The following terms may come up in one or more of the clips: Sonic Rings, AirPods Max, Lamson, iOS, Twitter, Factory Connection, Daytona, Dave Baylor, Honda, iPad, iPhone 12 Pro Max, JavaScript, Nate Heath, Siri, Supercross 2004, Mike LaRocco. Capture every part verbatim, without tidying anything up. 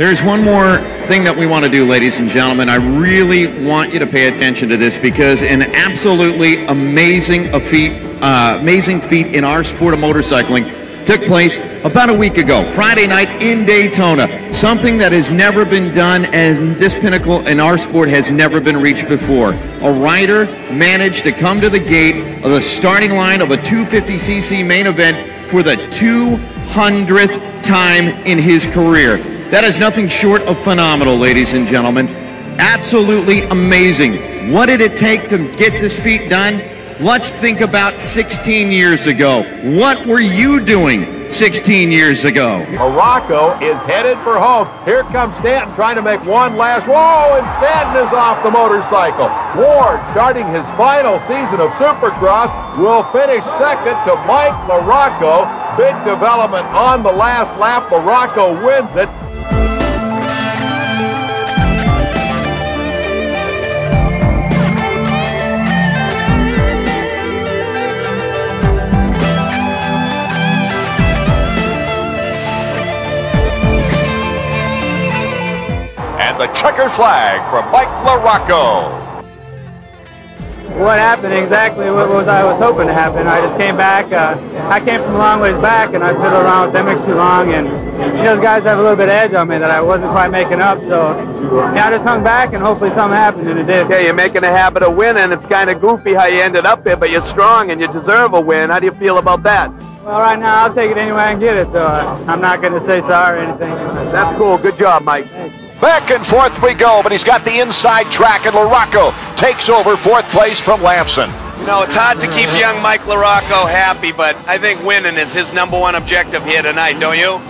There's one more thing that we want to do, ladies and gentlemen. I really want you to pay attention to this, because an absolutely amazing feat, uh, amazing feat in our sport of motorcycling took place about a week ago, Friday night in Daytona. Something that has never been done, and this pinnacle in our sport has never been reached before. A rider managed to come to the gate of the starting line of a two fifty c c main event for the two hundredth time in his career. That is nothing short of phenomenal, ladies and gentlemen. Absolutely amazing. What did it take to get this feat done? Let's think about sixteen years ago. What were you doing sixteen years ago? LaRocco is headed for home. Here comes Stanton trying to make one last. Whoa, and Stanton is off the motorcycle. Ward, starting his final season of Supercross, will finish second to Mike LaRocco. Big development on the last lap. LaRocco wins it. The checkered flag from Mike LaRocco. What happened exactly what was I was hoping to happen. I just came back. Uh, I came from a long ways back, and I fiddled around with Demick too long, and you know, those guys have a little bit of edge on me that I wasn't quite making up. So yeah, I just hung back, and hopefully something happened, and it did. Okay, you're making a habit of winning. It's kind of goofy how you ended up here, but you're strong, and you deserve a win. How do you feel about that? Well, right now, I'll take it any way I can get it, so uh, I'm not going to say sorry or anything. That's cool. Good job, Mike. Thanks. Back and forth we go, but he's got the inside track, and LaRocco takes over fourth place from Lamson. You know, it's hard to keep young Mike LaRocco happy, but I think winning is his number one objective here tonight, don't you?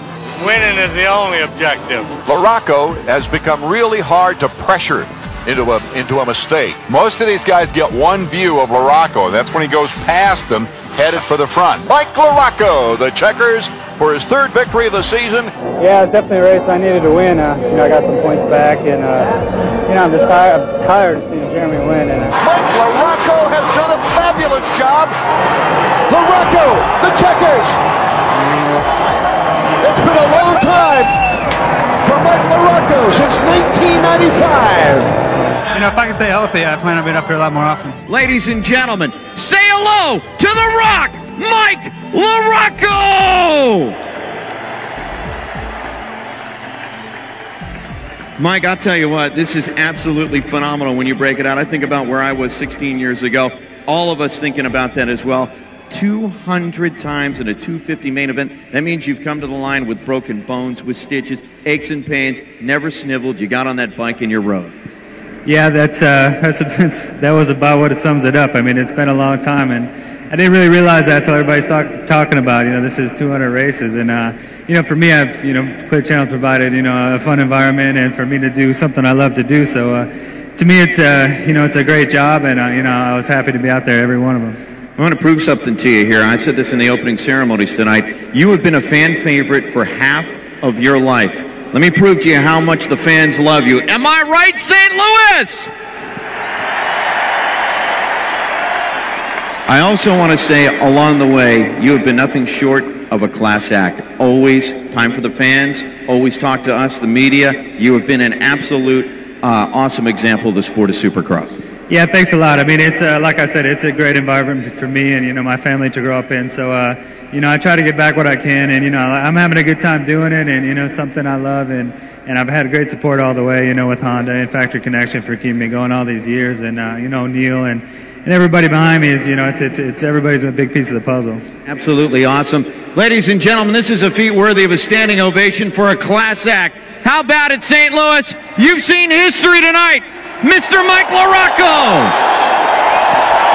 Winning is the only objective. LaRocco has become really hard to pressure into a, into a mistake. Most of these guys get one view of LaRocco. That's when he goes past them, headed for the front. Mike LaRocco, the checkers, for his third victory of the season. Yeah, it's definitely a race I needed to win. Uh, you know, I got some points back, and uh, you know, I'm just tired. I'm tired of seeing Jeremy win. And uh, Mike LaRocco has done a fabulous job. LaRocco, the checkers. It's been a long time for Mike LaRocco since nineteen ninety-five. You know, if I can stay healthy, I plan on being up here a lot more often. Ladies and gentlemen, say hello to the Rock, Mike LaRocco! Mike, I'll tell you what, this is absolutely phenomenal when you break it out. I think about where I was sixteen years ago. All of us thinking about that as well. two hundred times in a two fifty main event. That means you've come to the line with broken bones, with stitches, aches and pains, never sniveled. You got on that bike and you rode. Yeah, that's, uh, that's, that's that was about what it sums it up. I mean, it's been a long time, and I didn't really realize that until everybody's talk, talking about it. You know, this is two hundred races, and uh, you know, for me, I've you know, Clear Channel's provided you know a fun environment, and for me to do something I love to do. So, uh, to me, it's uh, you know, it's a great job, and uh, you know, I was happy to be out there, every one of them. I want to prove something to you here. I said this in the opening ceremonies tonight. You have been a fan favorite for half of your life. Let me prove to you how much the fans love you. Am I right, Saint Louis? I also want to say, along the way, you have been nothing short of a class act. Always time for the fans, always talk to us, the media. You have been an absolute uh, awesome example of the sport of Supercross. Yeah, thanks a lot. I mean, it's uh, like I said, it's a great environment for me and, you know, my family to grow up in. So, uh, you know, I try to get back what I can, and, you know, I'm having a good time doing it, and, you know, something I love, and, and I've had great support all the way, you know, with Honda and Factory Connection for keeping me going all these years, and, uh, you know, Neil and, and everybody behind me is, you know, it's, it's, it's everybody's a big piece of the puzzle. Absolutely awesome. Ladies and gentlemen, this is a feat worthy of a standing ovation for a class act. How about it, Saint Louis? You've seen history tonight. Mister Mike LaRocco!